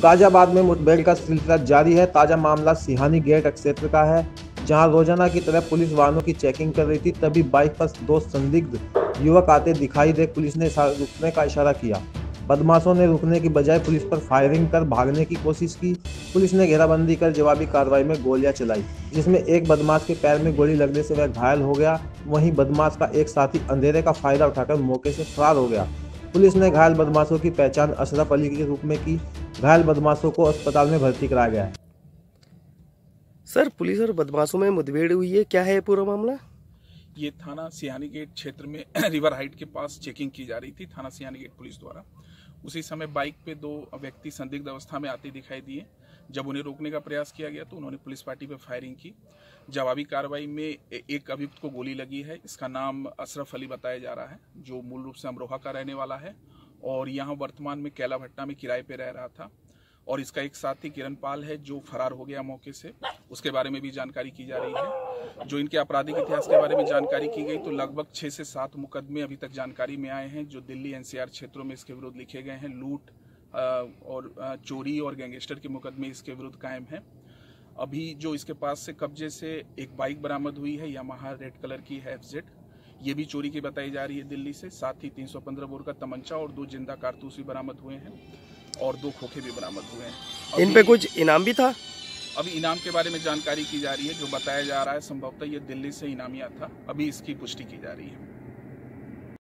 गाजियाबाद में मुठभेड़ का सिलसिला जारी है। ताज़ा मामला सिहानी गेट क्षेत्र का है, जहां रोजाना की तरह पुलिस वाहनों की चेकिंग कर रही थी। तभी बाइक पर दो संदिग्ध युवक आते दिखाई दे पुलिस ने रुकने का इशारा किया। बदमाशों ने रुकने की बजाय पुलिस पर फायरिंग कर भागने की कोशिश की। पुलिस ने घेराबंदी कर जवाबी कार्रवाई में गोलियां चलाई, जिसमें एक बदमाश के पैर में गोली लगने से वह घायल हो गया। वहीं बदमाश का एक साथी अंधेरे का फायदा उठाकर मौके से फरार हो गया। पुलिस ने घायल बदमाशों की पहचान अशरफ अली के रूप में की। घायल बदमाशों को अस्पताल में भर्ती कराया गया है। सर, पुलिस और बदमाशों में मुठभेड़ हुई है, क्या है पूरा मामला? ये थाना सिहानी गेट क्षेत्र में रिवर हाइट के पास चेकिंग की जा रही थी थाना सिहानी गेट पुलिस द्वारा। उसी समय बाइक पे दो व्यक्ति संदिग्ध अवस्था में आते दिखाई दिए। जब उन्हें रोकने का प्रयास किया गया तो उन्होंने पुलिस पार्टी पर फायरिंग की। जवाबी कार्रवाई में एक अभियुक्त को गोली लगी है। इसका नाम अशरफ अली बताया जा रहा है, जो मूल रूप से अमरोहा का रहने वाला है और यहाँ वर्तमान में कैला भट्टा में किराए पर रह रहा था। और इसका एक साथी किरण पाल है, जो फरार हो गया मौके से। उसके बारे में भी जानकारी की जा रही है। जो इनके आपराधिक इतिहास के बारे में जानकारी की गई तो लगभग 6 से 7 मुकदमे अभी तक जानकारी में आए हैं, जो दिल्ली एनसीआर क्षेत्रों में इसके विरुद्ध लिखे गए हैं। लूट और चोरी और गैंगस्टर के मुकदमे इसके विरुद्ध कायम हैं। अभी जो इसके पास से कब्जे से एक बाइक बरामद हुई है, यामाहा रेड कलर की है FZ, ये भी चोरी की बताई जा रही है दिल्ली से। साथ ही 315 बोर का तमंचा और 2 जिंदा कारतूस भी बरामद हुए हैं और 2 खोखे भी बरामद हुए हैं। इन पे कुछ इनाम भी था? अभी इनाम के बारे में जानकारी की जा रही है। जो बताया जा रहा है संभवतः ये दिल्ली से इनामिया था। अभी इसकी पुष्टि की जा रही है।